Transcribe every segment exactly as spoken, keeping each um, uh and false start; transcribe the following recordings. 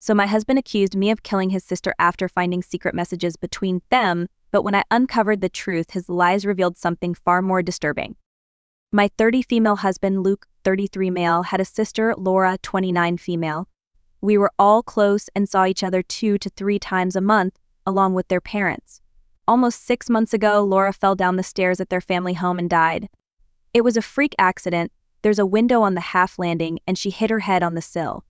So my husband accused me of killing his sister after finding secret messages between them, but when I uncovered the truth, his lies revealed something far more disturbing. My thirty female husband, Luke, thirty-three male, had a sister, Laura, twenty-nine female. We were all close and saw each other two to three times a month, along with their parents. Almost six months ago, Laura fell down the stairs at their family home and died. It was a freak accident. There's a window on the half landing, and she hit her head on the sill.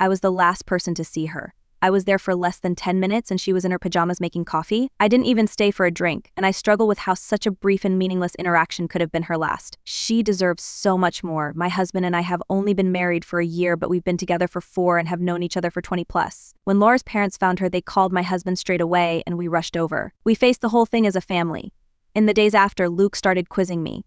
I was the last person to see her. I was there for less than ten minutes and she was in her pajamas making coffee. I didn't even stay for a drink, and I struggle with how such a brief and meaningless interaction could have been her last. She deserves so much more. My husband and I have only been married for a year, but we've been together for four and have known each other for twenty plus. When Laura's parents found her, they called my husband straight away and we rushed over. We faced the whole thing as a family. In the days after, Luke started quizzing me.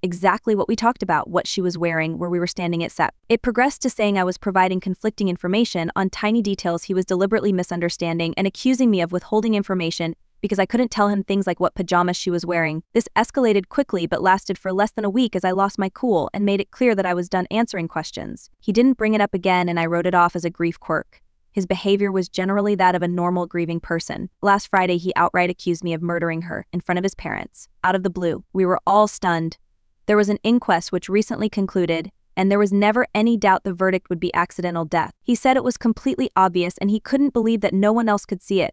Exactly what we talked about, what she was wearing, where we were standing at S E P. It progressed to saying I was providing conflicting information on tiny details he was deliberately misunderstanding and accusing me of withholding information because I couldn't tell him things like what pajamas she was wearing. This escalated quickly but lasted for less than a week as I lost my cool and made it clear that I was done answering questions. He didn't bring it up again and I wrote it off as a grief quirk. His behavior was generally that of a normal grieving person. Last Friday, he outright accused me of murdering her in front of his parents, out of the blue. We were all stunned. There was an inquest which recently concluded, and there was never any doubt the verdict would be accidental death. He said it was completely obvious and he couldn't believe that no one else could see it.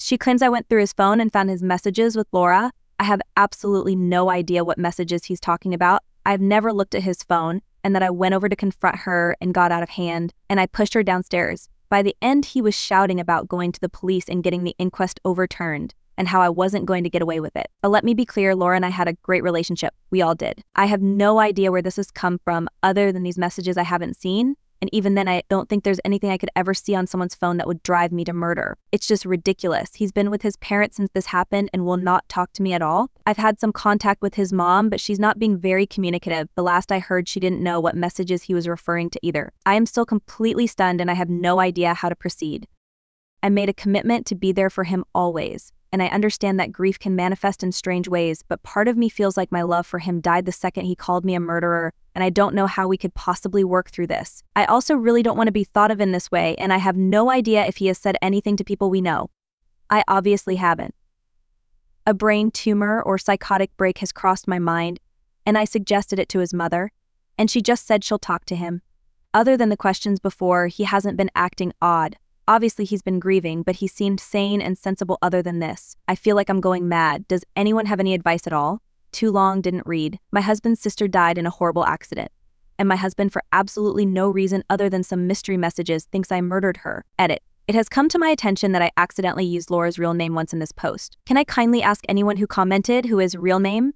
She claims I went through his phone and found his messages with Laura. I have absolutely no idea what messages he's talking about. I've never looked at his phone, and that I went over to confront her and got out of hand, and I pushed her downstairs. By the end, he was shouting about going to the police and getting the inquest overturned, and how I wasn't going to get away with it. But let me be clear, Laura and I had a great relationship. We all did. I have no idea where this has come from other than these messages I haven't seen, and even then I don't think there's anything I could ever see on someone's phone that would drive me to murder. It's just ridiculous. He's been with his parents since this happened and will not talk to me at all. I've had some contact with his mom, but she's not being very communicative. The last I heard, she didn't know what messages he was referring to either. I am still completely stunned and I have no idea how to proceed. I made a commitment to be there for him always. And I understand that grief can manifest in strange ways, but part of me feels like my love for him died the second he called me a murderer, and I don't know how we could possibly work through this. I also really don't want to be thought of in this way, and I have no idea if he has said anything to people we know. I obviously haven't. A brain tumor or psychotic break has crossed my mind, and I suggested it to his mother, and she just said she'll talk to him. Other than the questions before, he hasn't been acting odd. Obviously, he's been grieving, but he seemed sane and sensible other than this. I feel like I'm going mad. Does anyone have any advice at all? Too long, didn't read. My husband's sister died in a horrible accident. And my husband, for absolutely no reason other than some mystery messages, thinks I murdered her. Edit. It has come to my attention that I accidentally used Laura's real name once in this post. Can I kindly ask anyone who commented who is real name?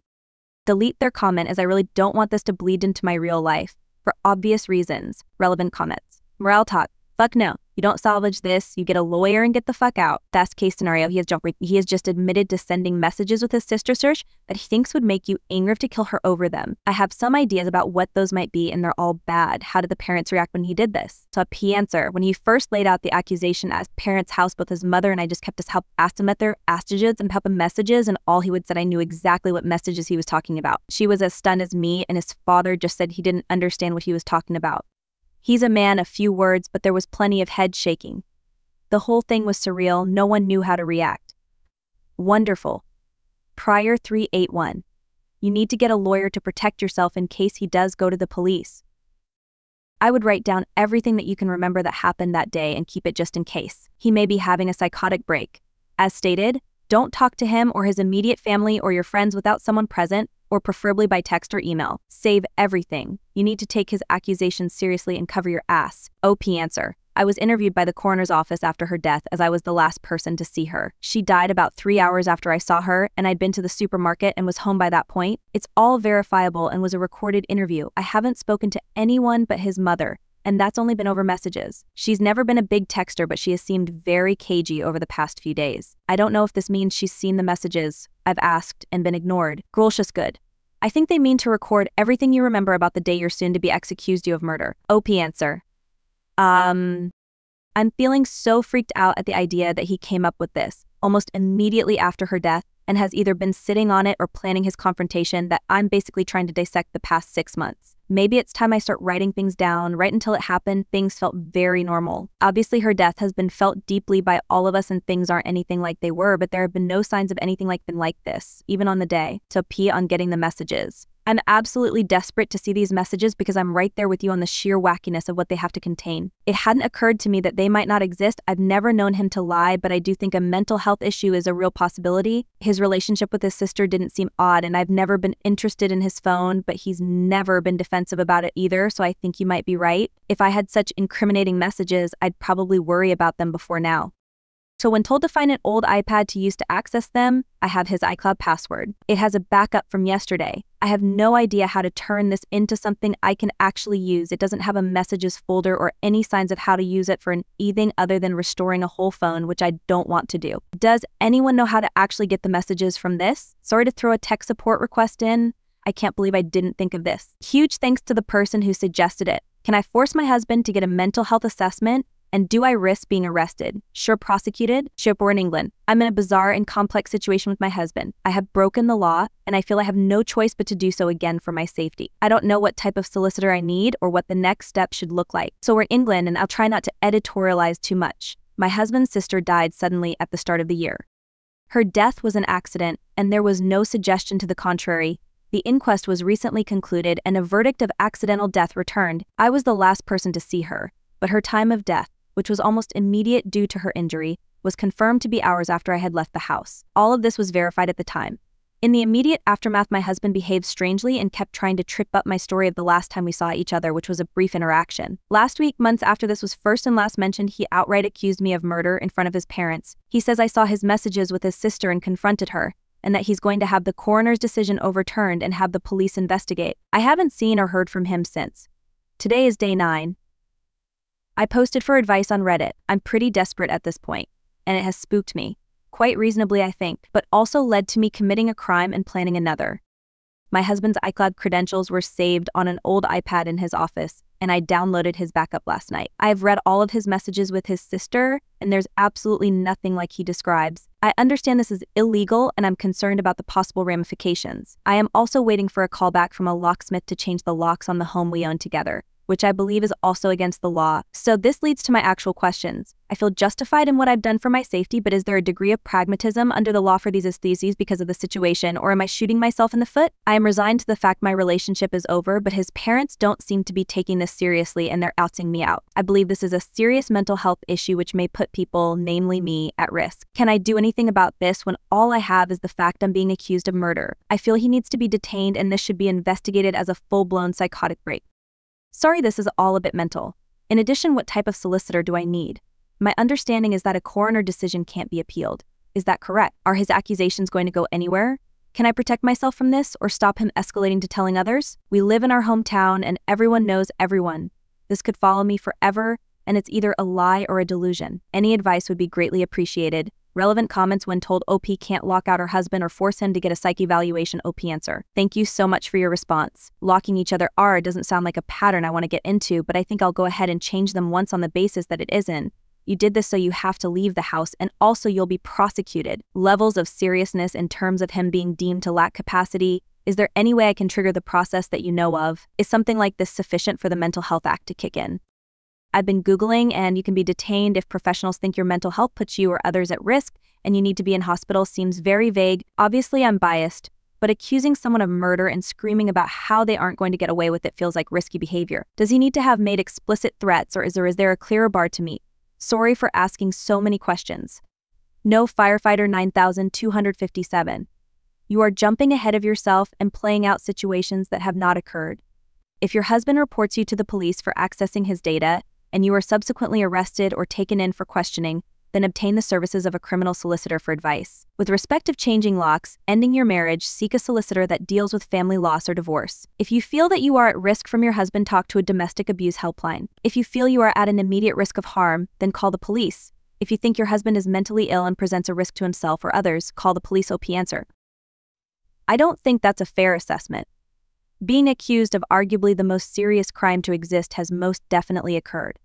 Delete their comment, as I really don't want this to bleed into my real life. For obvious reasons. Relevant comments. Morale talk. Fuck no. You don't salvage this, you get a lawyer and get the fuck out. Best case scenario, he has, jumped, he has just admitted to sending messages with his sister search that he thinks would make you angry to kill her over them. I have some ideas about what those might be and they're all bad. How did the parents react when he did this? So a P answer, when he first laid out the accusation at his parents' house, both his mother and I just kept his help, asked him at their astages and Papa messages, and all he would said I knew exactly what messages he was talking about. She was as stunned as me, and his father just said he didn't understand what he was talking about. He's a man of few words, but there was plenty of head shaking. The whole thing was surreal. No one knew how to react. Wonderful. Prior three eight one. You need to get a lawyer to protect yourself in case he does go to the police. I would write down everything that you can remember that happened that day and keep it just in case. He may be having a psychotic break. As stated, don't talk to him or his immediate family or your friends without someone present, or preferably by text or email. Save everything. You need to take his accusations seriously and cover your ass. O P answer. I was interviewed by the coroner's office after her death, as I was the last person to see her. She died about three hours after I saw her, and I'd been to the supermarket and was home by that point. It's all verifiable and was a recorded interview. I haven't spoken to anyone but his mother, and that's only been over messages. She's never been a big texter, but she has seemed very cagey over the past few days. I don't know if this means she's seen the messages I've asked and been ignored. Grolshish good. I think they mean to record everything you remember about the day you're soon to be accused you of murder. O P answer. Um, I'm feeling so freaked out at the idea that he came up with this almost immediately after her death and has either been sitting on it or planning his confrontation that I'm basically trying to dissect the past six months. Maybe it's time I start writing things down. Right until it happened, things felt very normal. Obviously, her death has been felt deeply by all of us and things aren't anything like they were, but there have been no signs of anything like been like this, even on the day. So P on getting the messages. I'm absolutely desperate to see these messages because I'm right there with you on the sheer wackiness of what they have to contain. It hadn't occurred to me that they might not exist. I've never known him to lie, but I do think a mental health issue is a real possibility. His relationship with his sister didn't seem odd, and I've never been interested in his phone, but he's never been defensive about it either, so I think you might be right. If I had such incriminating messages, I'd probably worry about them before now. So when told to find an old iPad to use to access them, I have his iCloud password. It has a backup from yesterday. I have no idea how to turn this into something I can actually use. It doesn't have a messages folder or any signs of how to use it for anything other than restoring a whole phone, which I don't want to do. Does anyone know how to actually get the messages from this? Sorry to throw a tech support request in. I can't believe I didn't think of this. Huge thanks to the person who suggested it. Can I force my husband to get a mental health assessment? And do I risk being arrested? Sure, prosecuted? Sure, we're in England. I'm in a bizarre and complex situation with my husband. I have broken the law, and I feel I have no choice but to do so again for my safety. I don't know what type of solicitor I need or what the next step should look like. So we're in England, and I'll try not to editorialize too much. My husband's sister died suddenly at the start of the year. Her death was an accident, and there was no suggestion to the contrary. The inquest was recently concluded, and a verdict of accidental death returned. I was the last person to see her, but her time of death, which was almost immediate due to her injury, was confirmed to be hours after I had left the house. All of this was verified at the time. In the immediate aftermath, my husband behaved strangely and kept trying to trip up my story of the last time we saw each other, which was a brief interaction. Last week, months after this was first and last mentioned, he outright accused me of murder in front of his parents. He says I saw his messages with his sister and confronted her, and that he's going to have the coroner's decision overturned and have the police investigate. I haven't seen or heard from him since. Today is day nine. I posted for advice on Reddit. I'm pretty desperate at this point, and it has spooked me. Quite reasonably, I think, but also led to me committing a crime and planning another. My husband's iCloud credentials were saved on an old iPad in his office, and I downloaded his backup last night. I have read all of his messages with his sister, and there's absolutely nothing like he describes. I understand this is illegal, and I'm concerned about the possible ramifications. I am also waiting for a callback from a locksmith to change the locks on the home we own together, which I believe is also against the law. So this leads to my actual questions. I feel justified in what I've done for my safety, but is there a degree of pragmatism under the law for these aestheses because of the situation, or am I shooting myself in the foot? I am resigned to the fact my relationship is over, but his parents don't seem to be taking this seriously and they're outing me out. I believe this is a serious mental health issue which may put people, namely me, at risk. Can I do anything about this when all I have is the fact I'm being accused of murder? I feel he needs to be detained and this should be investigated as a full-blown psychotic break. Sorry, this is all a bit mental. In addition, what type of solicitor do I need? My understanding is that a coroner decision can't be appealed. Is that correct? Are his accusations going to go anywhere? Can I protect myself from this or stop him escalating to telling others? We live in our hometown and everyone knows everyone. This could follow me forever, and it's either a lie or a delusion. Any advice would be greatly appreciated. Relevant comments when told O P can't lock out her husband or force him to get a psych evaluation O P answer. Thank you so much for your response. Locking each other R doesn't sound like a pattern I want to get into, but I think I'll go ahead and change them once on the basis that it isn't. You did this so you have to leave the house, and also you'll be prosecuted. Levels of seriousness in terms of him being deemed to lack capacity. Is there any way I can trigger the process that you know of? Is something like this sufficient for the Mental Health Act to kick in? I've been Googling, and you can be detained if professionals think your mental health puts you or others at risk and you need to be in hospital seems very vague. Obviously, I'm biased, but accusing someone of murder and screaming about how they aren't going to get away with it feels like risky behavior. Does he need to have made explicit threats, or is there, is there a clearer bar to meet? Sorry for asking so many questions. No, Firefighter nine thousand two hundred fifty-seven. You are jumping ahead of yourself and playing out situations that have not occurred. If your husband reports you to the police for accessing his data, and you are subsequently arrested or taken in for questioning, then obtain the services of a criminal solicitor for advice. With respect of changing locks, ending your marriage, seek a solicitor that deals with family loss or divorce. If you feel that you are at risk from your husband, talk to a domestic abuse helpline. If you feel you are at an immediate risk of harm, then call the police. If you think your husband is mentally ill and presents a risk to himself or others, call the police O P answer. I don't think that's a fair assessment. Being accused of arguably the most serious crime to exist has most definitely occurred.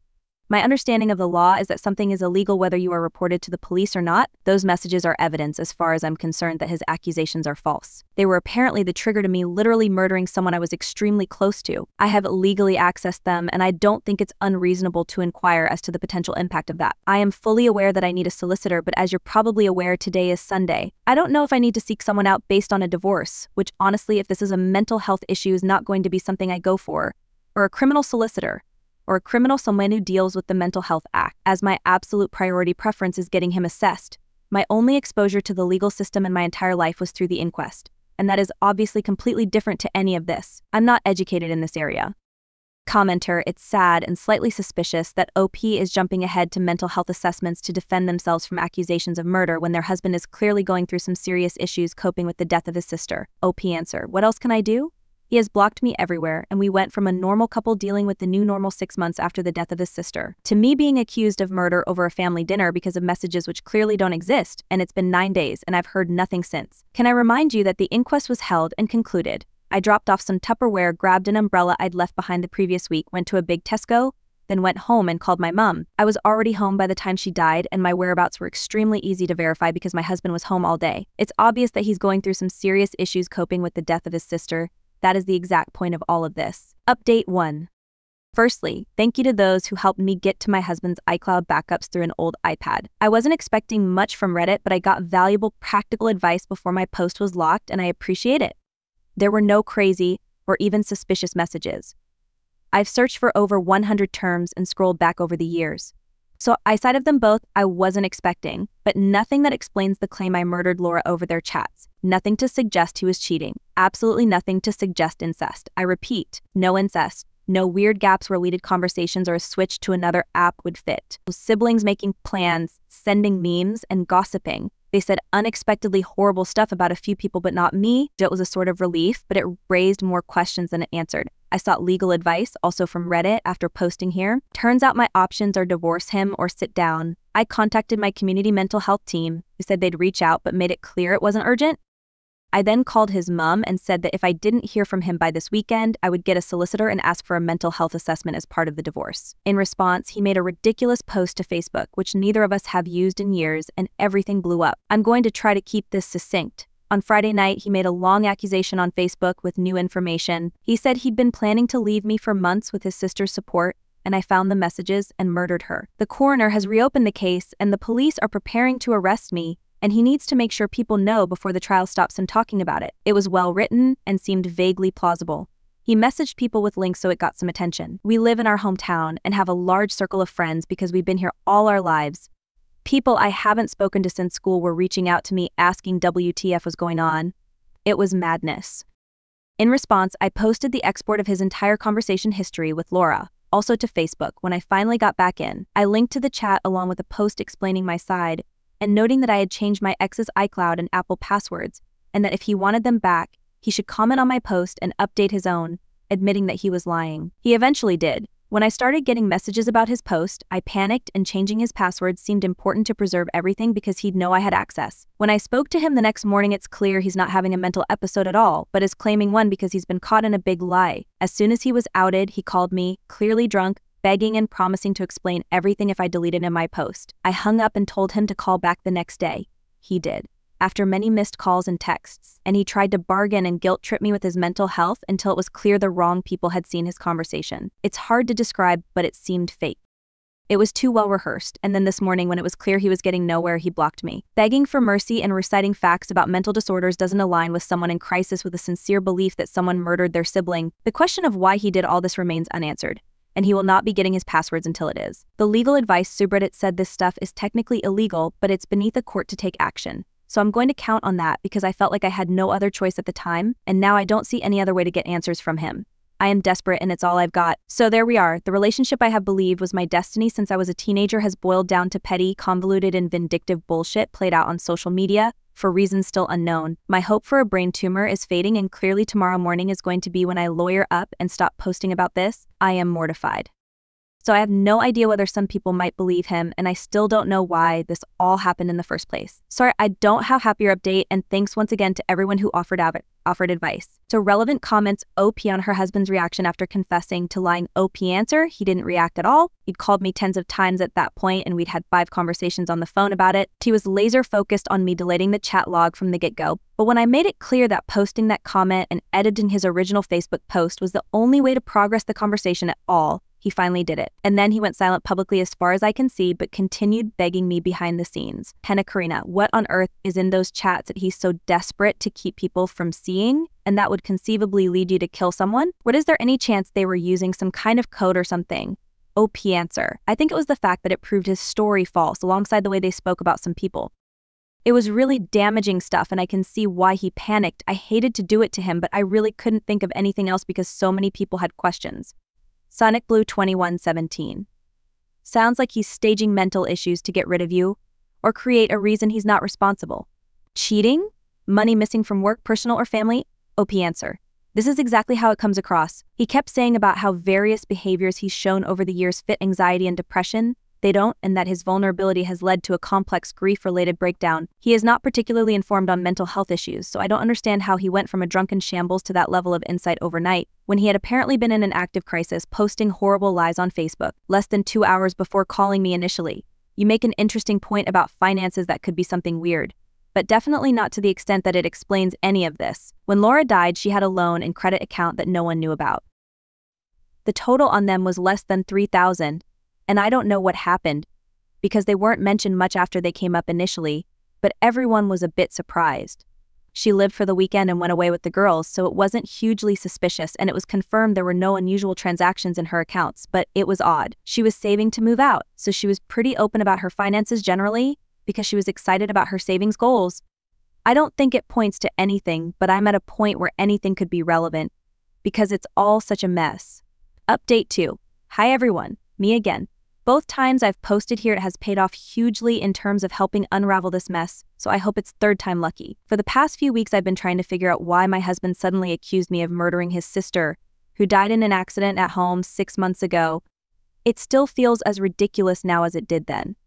My understanding of the law is that something is illegal whether you are reported to the police or not. Those messages are evidence, as far as I'm concerned, that his accusations are false. They were apparently the trigger to me literally murdering someone I was extremely close to. I have legally accessed them, and I don't think it's unreasonable to inquire as to the potential impact of that. I am fully aware that I need a solicitor, but as you're probably aware, today is Sunday. I don't know if I need to seek someone out based on a divorce, which honestly, if this is a mental health issue, is not going to be something I go for, or a criminal solicitor, or a criminal someone who deals with the Mental Health Act, as my absolute priority preference is getting him assessed. My only exposure to the legal system in my entire life was through the inquest, and that is obviously completely different to any of this. I'm not educated in this area. Commenter, it's sad and slightly suspicious that O P is jumping ahead to mental health assessments to defend themselves from accusations of murder when their husband is clearly going through some serious issues coping with the death of his sister. O P answer, what else can I do? He has blocked me everywhere, and we went from a normal couple dealing with the new normal six months after the death of his sister, to me being accused of murder over a family dinner because of messages which clearly don't exist, and it's been nine days, and I've heard nothing since. Can I remind you that the inquest was held and concluded? I dropped off some Tupperware, grabbed an umbrella I'd left behind the previous week, went to a big Tesco, then went home and called my mom. I was already home by the time she died, and my whereabouts were extremely easy to verify because my husband was home all day. It's obvious that he's going through some serious issues coping with the death of his sister. That is the exact point of all of this. Update one. Firstly, thank you to those who helped me get to my husband's iCloud backups through an old iPad. I wasn't expecting much from Reddit, but I got valuable practical advice before my post was locked, and I appreciate it. There were no crazy or even suspicious messages. I've searched for over one hundred terms and scrolled back over the years. So I cited them both I wasn't expecting, but nothing that explains the claim I murdered Laura over their chats. Nothing to suggest he was cheating. Absolutely nothing to suggest incest. I repeat, no incest. No weird gaps where deleted conversations or a switch to another app would fit. Siblings making plans, sending memes, and gossiping. They said unexpectedly horrible stuff about a few people, but not me. It was a sort of relief, but it raised more questions than it answered. I sought legal advice, also from Reddit, after posting here. Turns out my options are divorce him or sit down. I contacted my community mental health team, who said they'd reach out, but made it clear it wasn't urgent. I then called his mom and said that if I didn't hear from him by this weekend, I would get a solicitor and ask for a mental health assessment as part of the divorce. In response, he made a ridiculous post to Facebook, which neither of us have used in years, and everything blew up. I'm going to try to keep this succinct. On Friday night, he made a long accusation on Facebook with new information. He said he'd been planning to leave me for months with his sister's support, and I found the messages and murdered her. The coroner has reopened the case, and the police are preparing to arrest me, and he needs to make sure people know before the trial stops him talking about it. It was well written and seemed vaguely plausible. He messaged people with links, so it got some attention. We live in our hometown and have a large circle of friends because we've been here all our lives. People I haven't spoken to since school were reaching out to me asking W T F was going on. It was madness. In response, I posted the export of his entire conversation history with Laura, also to Facebook. When I finally got back in, I linked to the chat along with a post explaining my side, and noting that I had changed my ex's iCloud and Apple passwords, and that if he wanted them back, he should comment on my post and update his own, admitting that he was lying. He eventually did. When I started getting messages about his post, I panicked, and changing his passwords seemed important to preserve everything because he'd know I had access. When I spoke to him the next morning, it's clear he's not having a mental episode at all, but is claiming one because he's been caught in a big lie. As soon as he was outed, he called me, clearly drunk, begging and promising to explain everything if I deleted in my post. I hung up and told him to call back the next day. He did, after many missed calls and texts, and he tried to bargain and guilt trip me with his mental health until it was clear the wrong people had seen his conversation. It's hard to describe, but it seemed fake. It was too well rehearsed, and then this morning, when it was clear he was getting nowhere, he blocked me. Begging for mercy and reciting facts about mental disorders doesn't align with someone in crisis with a sincere belief that someone murdered their sibling. The question of why he did all this remains unanswered, and he will not be getting his passwords until it is. The legal advice subreddit said this stuff is technically illegal, but it's beneath a court to take action. So I'm going to count on that because I felt like I had no other choice at the time, and now I don't see any other way to get answers from him. I am desperate, and it's all I've got. So there we are. The relationship I have believed was my destiny since I was a teenager has boiled down to petty, convoluted, and vindictive bullshit played out on social media for reasons still unknown. My hope for a brain tumor is fading, and clearly tomorrow morning is going to be when I lawyer up and stop posting about this. I am mortified. So I have no idea whether some people might believe him, and I still don't know why this all happened in the first place. Sorry, I don't have happier update, and thanks once again to everyone who offered av- offered advice. To relevant comments, O P on her husband's reaction after confessing to lying, O P answer, he didn't react at all. He'd called me tens of times at that point, and we'd had five conversations on the phone about it. He was laser focused on me deleting the chat log from the get-go. But when I made it clear that posting that comment and editing his original Facebook post was the only way to progress the conversation at all, he finally did it. And then he went silent publicly as far as I can see, but continued begging me behind the scenes. Henna Karina, what on earth is in those chats that he's so desperate to keep people from seeing? And that would conceivably lead you to kill someone? What is there any chance they were using some kind of code or something? O P answer. I think it was the fact that it proved his story false alongside the way they spoke about some people. It was really damaging stuff, and I can see why he panicked. I hated to do it to him, but I really couldn't think of anything else because so many people had questions. Sonic Blue twenty-one seventeen. Sounds like he's staging mental issues to get rid of you or create a reason he's not responsible. Cheating? Money missing from work, personal or family? O P answer. This is exactly how it comes across. He kept saying about how various behaviors he's shown over the years fit anxiety and depression. They don't, and that his vulnerability has led to a complex grief-related breakdown. He is not particularly informed on mental health issues, so I don't understand how he went from a drunken shambles to that level of insight overnight, when he had apparently been in an active crisis, posting horrible lies on Facebook, less than two hours before calling me initially. You make an interesting point about finances that could be something weird, but definitely not to the extent that it explains any of this. When Laura died, she had a loan and credit account that no one knew about. The total on them was less than three thousand dollars, and I don't know what happened, because they weren't mentioned much after they came up initially, but everyone was a bit surprised. She lived for the weekend and went away with the girls, so it wasn't hugely suspicious, and it was confirmed there were no unusual transactions in her accounts, but it was odd. She was saving to move out, so she was pretty open about her finances generally, because she was excited about her savings goals. I don't think it points to anything, but I'm at a point where anything could be relevant, because it's all such a mess. Update two. Hi everyone, me again. Both times I've posted here, it has paid off hugely in terms of helping unravel this mess, so I hope it's third time lucky. For the past few weeks, I've been trying to figure out why my husband suddenly accused me of murdering his sister, who died in an accident at home six months ago. It still feels as ridiculous now as it did then.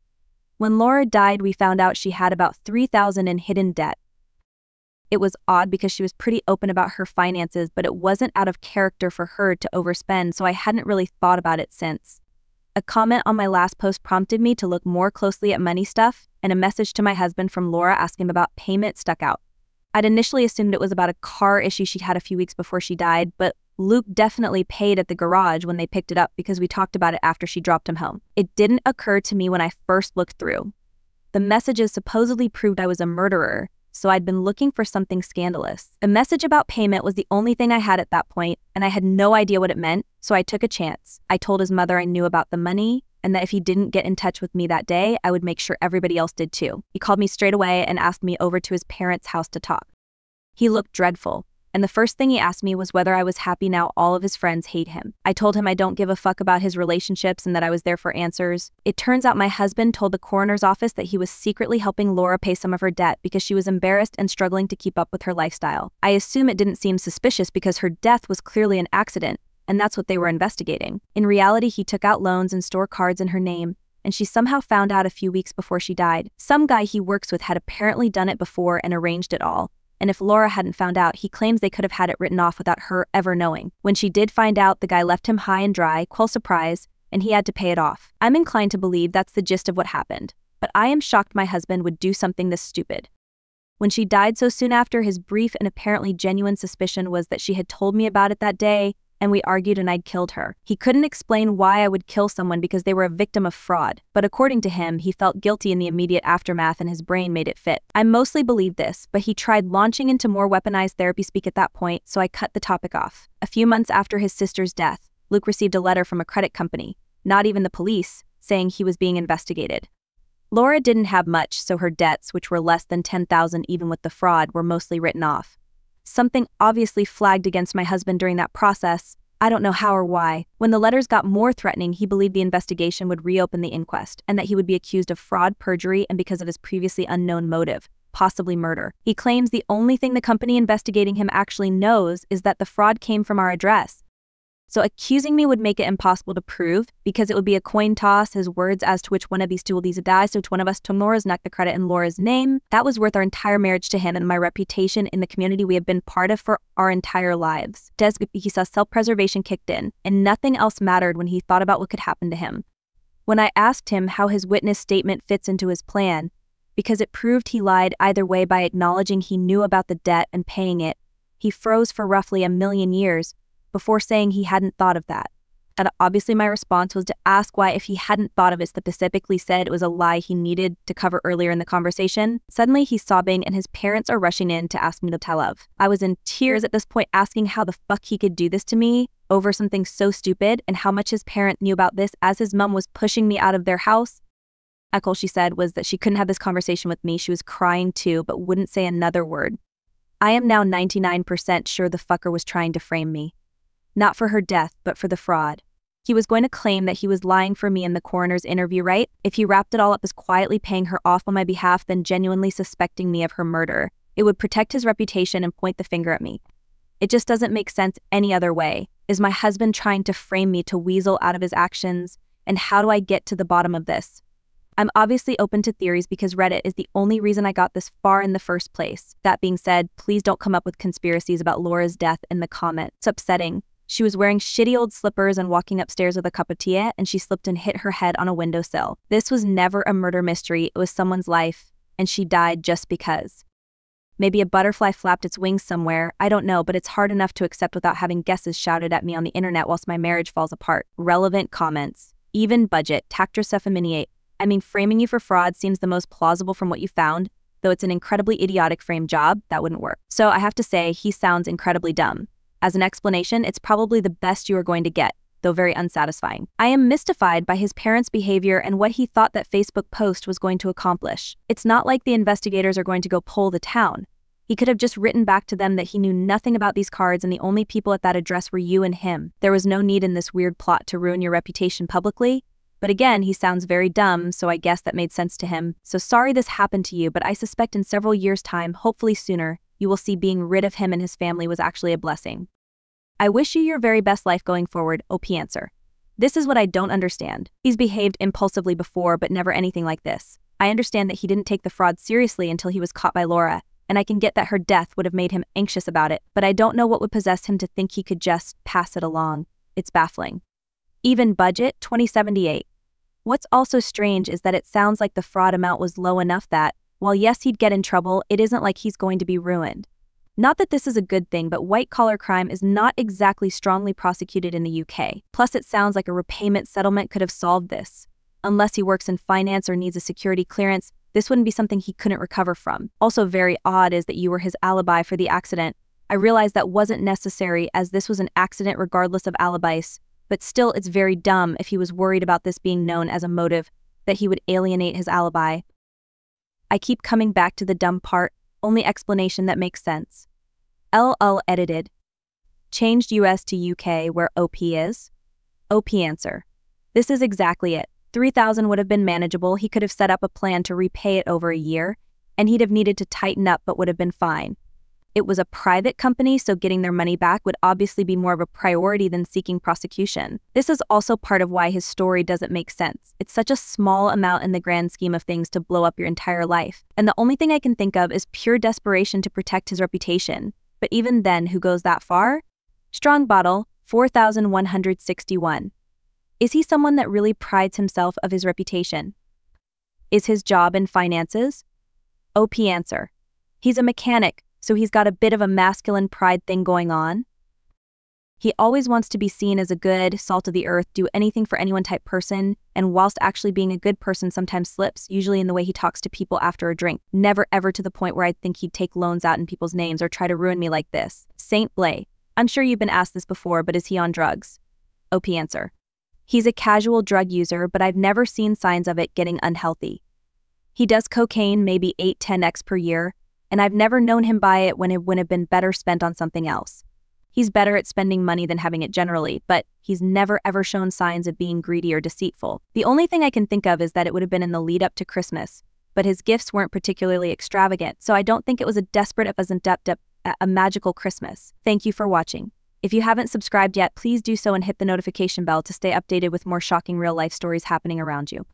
When Laura died, we found out she had about three thousand dollars in hidden debt. It was odd because she was pretty open about her finances, but it wasn't out of character for her to overspend, so I hadn't really thought about it since. A comment on my last post prompted me to look more closely at money stuff, and a message to my husband from Laura asking about payment stuck out. I'd initially assumed it was about a car issue she'd had a few weeks before she died, but Luke definitely paid at the garage when they picked it up because we talked about it after she dropped him home. It didn't occur to me when I first looked through. The messages supposedly proved I was a murderer, so I'd been looking for something scandalous. A message about payment was the only thing I had at that point, and I had no idea what it meant, so I took a chance. I told his mother I knew about the money, and that if he didn't get in touch with me that day, I would make sure everybody else did too. He called me straight away and asked me over to his parents' house to talk. He looked dreadful, and the first thing he asked me was whether I was happy now all of his friends hate him. I told him I don't give a fuck about his relationships and that I was there for answers. It turns out my husband told the coroner's office that he was secretly helping Laura pay some of her debt because she was embarrassed and struggling to keep up with her lifestyle. I assume it didn't seem suspicious because her death was clearly an accident, and that's what they were investigating. In reality, he took out loans and store cards in her name, and she somehow found out a few weeks before she died. Some guy he works with had apparently done it before and arranged it all. And if Laura hadn't found out, he claims they could have had it written off without her ever knowing. When she did find out, the guy left him high and dry, quell surprise, and he had to pay it off. I'm inclined to believe that's the gist of what happened, but I am shocked my husband would do something this stupid. When she died so soon after, his brief and apparently genuine suspicion was that she had told me about it that day, and we argued and I'd killed her. He couldn't explain why I would kill someone because they were a victim of fraud, but according to him, he felt guilty in the immediate aftermath and his brain made it fit. I mostly believe this, but he tried launching into more weaponized therapy speak at that point, so I cut the topic off. A few months after his sister's death, Luke received a letter from a credit company, not even the police, saying he was being investigated. Laura didn't have much, so her debts, which were less than ten thousand dollars even with the fraud, were mostly written off. Something obviously flagged against my husband during that process. I don't know how or why. When the letters got more threatening, he believed the investigation would reopen the inquest and that he would be accused of fraud, perjury, and because of his previously unknown motive, possibly murder. He claims the only thing the company investigating him actually knows is that the fraud came from our address. So accusing me would make it impossible to prove because it would be a coin toss, his words as to which one of these two will these die. So which one of us took Laura's neck the credit in Laura's name? That was worth our entire marriage to him and my reputation in the community we have been part of for our entire lives. Des, he saw self-preservation kicked in, and nothing else mattered when he thought about what could happen to him. When I asked him how his witness statement fits into his plan, because it proved he lied either way by acknowledging he knew about the debt and paying it, he froze for roughly a million years before saying he hadn't thought of that. And obviously my response was to ask why, if he hadn't thought of it, specifically said it was a lie he needed to cover earlier in the conversation. Suddenly he's sobbing and his parents are rushing in to ask me to tell of. I was in tears at this point, asking how the fuck he could do this to me over something so stupid and how much his parent knew about this, as his mom was pushing me out of their house. All she said was that she couldn't have this conversation with me. She was crying too, but wouldn't say another word. I am now ninety-nine percent sure the fucker was trying to frame me. Not for her death, but for the fraud. He was going to claim that he was lying for me in the coroner's interview, right? If he wrapped it all up as quietly paying her off on my behalf, then genuinely suspecting me of her murder, it would protect his reputation and point the finger at me. It just doesn't make sense any other way. Is my husband trying to frame me to weasel out of his actions? And how do I get to the bottom of this? I'm obviously open to theories because Reddit is the only reason I got this far in the first place. That being said, please don't come up with conspiracies about Laura's death in the comments. It's upsetting. She was wearing shitty old slippers and walking upstairs with a cup of tea, and she slipped and hit her head on a windowsill. This was never a murder mystery. It was someone's life, and she died just because. Maybe a butterfly flapped its wings somewhere, I don't know, but it's hard enough to accept without having guesses shouted at me on the internet whilst my marriage falls apart. Relevant comments. Even budget. Tactus effeminate. I mean, framing you for fraud seems the most plausible from what you found, though it's an incredibly idiotic frame job. That wouldn't work. So I have to say, he sounds incredibly dumb. As an explanation, it's probably the best you are going to get, though very unsatisfying. I am mystified by his parents' behavior and what he thought that Facebook post was going to accomplish. It's not like the investigators are going to go poll the town. He could have just written back to them that he knew nothing about these cards and the only people at that address were you and him. There was no need in this weird plot to ruin your reputation publicly. But again, he sounds very dumb, so I guess that made sense to him. So sorry this happened to you, but I suspect in several years' time, hopefully sooner, you will see being rid of him and his family was actually a blessing. I wish you your very best life going forward, O P answer. This is what I don't understand. He's behaved impulsively before, but never anything like this. I understand that he didn't take the fraud seriously until he was caught by Laura, and I can get that her death would have made him anxious about it, but I don't know what would possess him to think he could just pass it along. It's baffling. Even budget, twenty seventy-eight. What's also strange is that it sounds like the fraud amount was low enough that, while yes, he'd get in trouble, it isn't like he's going to be ruined. Not that this is a good thing, but white-collar crime is not exactly strongly prosecuted in the U K. Plus, it sounds like a repayment settlement could have solved this. Unless he works in finance or needs a security clearance, this wouldn't be something he couldn't recover from. Also very odd is that you were his alibi for the accident. I realized that wasn't necessary as this was an accident regardless of alibis, but still it's very dumb if he was worried about this being known as a motive, that he would alienate his alibi. I keep coming back to the dumb part, only explanation that makes sense. L L edited. Changed U S to U K where O P is? O P answer. This is exactly it. three thousand would have been manageable. He could have set up a plan to repay it over a year, and he'd have needed to tighten up but would have been fine. It was a private company, so getting their money back would obviously be more of a priority than seeking prosecution. This is also part of why his story doesn't make sense. It's such a small amount in the grand scheme of things to blow up your entire life. And the only thing I can think of is pure desperation to protect his reputation. But even then, who goes that far? Strong Bottle, four thousand one hundred sixty-one. Is he someone that really prides himself of his reputation? Is his job in finances? O P answer. He's a mechanic. So he's got a bit of a masculine pride thing going on. He always wants to be seen as a good, salt of the earth, do anything for anyone type person, and whilst actually being a good person sometimes slips, usually in the way he talks to people after a drink. Never ever to the point where I'd think he'd take loans out in people's names or try to ruin me like this. Saint Blay, I'm sure you've been asked this before, but is he on drugs? O P answer. He's a casual drug user, but I've never seen signs of it getting unhealthy. He does cocaine maybe eight to ten X per year, and I've never known him buy it when it would have been better spent on something else. He's better at spending money than having it generally, but he's never ever shown signs of being greedy or deceitful. The only thing I can think of is that it would have been in the lead up to Christmas, but his gifts weren't particularly extravagant, so I don't think it was a desperate if as adept a, a magical Christmas. Thank you for watching. If you haven't subscribed yet, please do so and hit the notification bell to stay updated with more shocking real-life stories happening around you.